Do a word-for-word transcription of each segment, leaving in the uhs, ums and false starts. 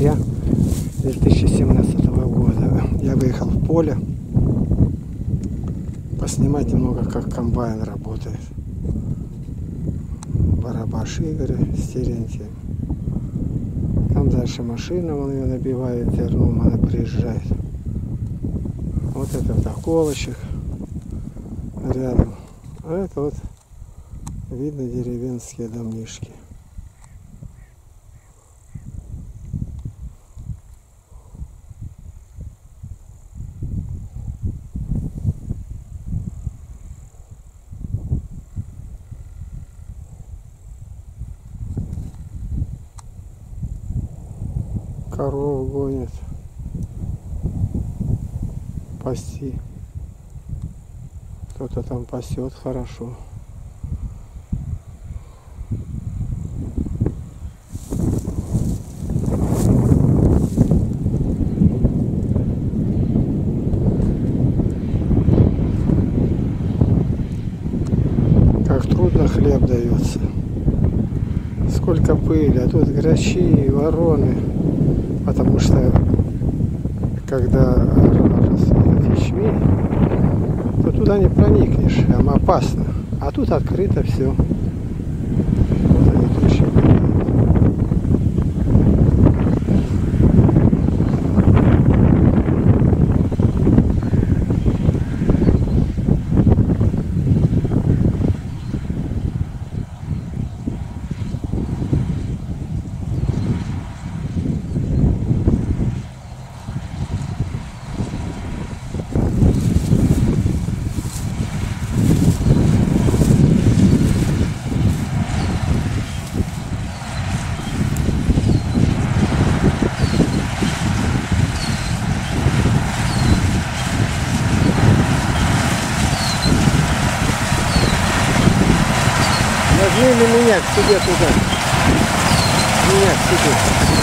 ноября две тысячи семнадцатого года. Я выехал в поле поснимать немного, как комбайн работает. Барабаш Игоря с Терентием. Там дальше машина, он ее набивает терном, она приезжает. Вот это околочек рядом. А это вот видно деревенские домишки. Коров гонят пасти. Кто-то там пасет хорошо. Как трудно хлеб дается. Сколько пыли, а тут грачи, вороны. Потому что когда растет ячмень, то туда не проникнешь, там опасно. А тут открыто все. Меня к себе туда. Меня к себе.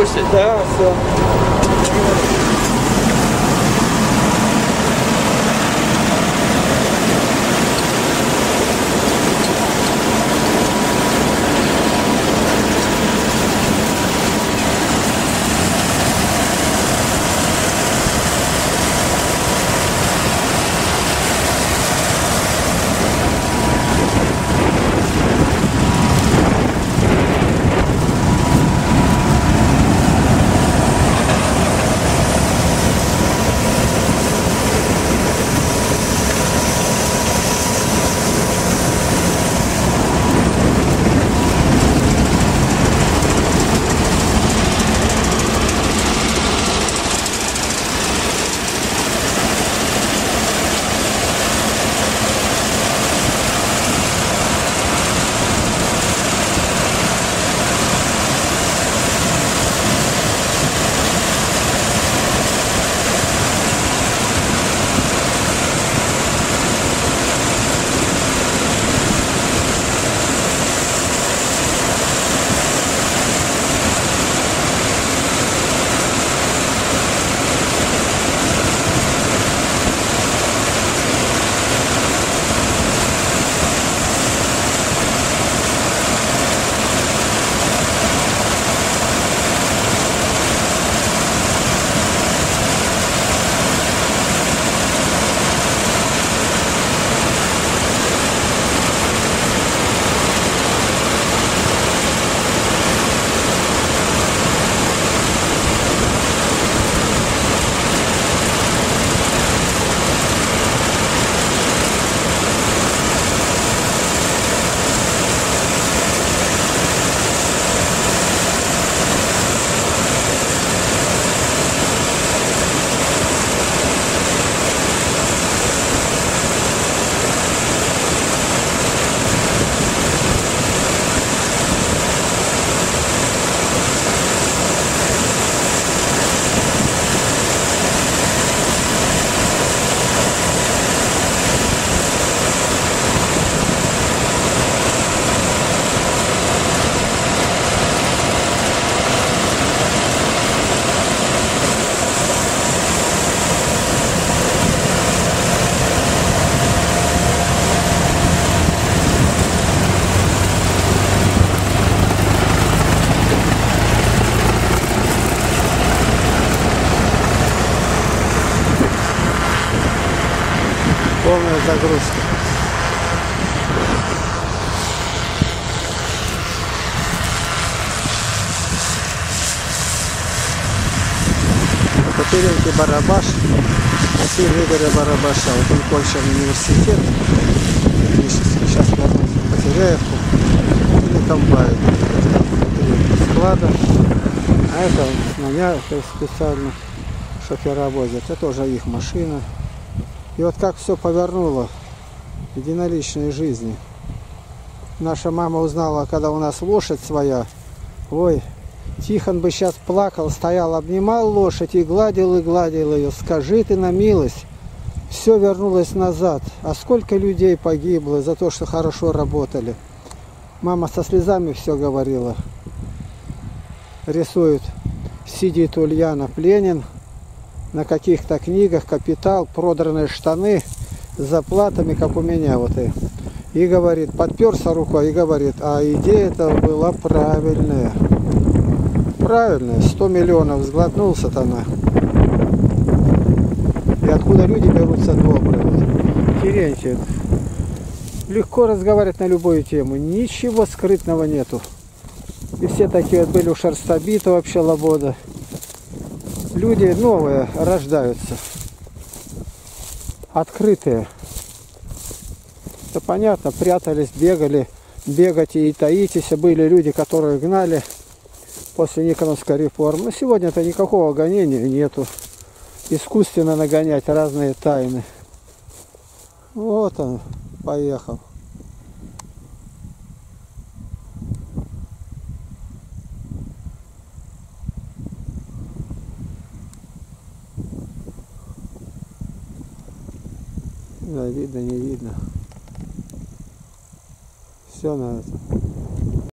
выпустить? Да, все. Загрузка. На Потеряевке Барабаш, Василий Игоря Барабаша. Вот он кончил университет. Сейчас на Потеряевку. Или там бают. Склада. А это у меня специально шофера возят. Это уже их машина. И вот как все повернуло в единоличной жизни. Наша мама узнала, когда у нас лошадь своя. Ой, Тихон бы сейчас плакал, стоял, обнимал лошадь и гладил, и гладил ее. Скажи ты на милость. Все вернулось назад. А сколько людей погибло за то, что хорошо работали. Мама со слезами все говорила. Рисует, сидит Ульяна Пленин. На каких-то книгах «Капитал», продранные штаны с заплатами, как у меня. Вот и, и говорит, подперся рукой и говорит, а идея-то была правильная. Правильная, сто миллионов сглотнул сатана. И откуда люди берутся добрые. Терентий легко разговаривать на любую тему, ничего скрытного нету. И все такие вот были у Шерстобита, вообще Лобода. Люди новые рождаются, открытые. Это понятно, прятались, бегали, бегать и таитесь. Были люди, которые гнали после никоновской реформы. Но сегодня-то никакого гонения нету. Искусственно нагонять разные тайны. Вот он, поехал. Да, видно, не видно. Все на это.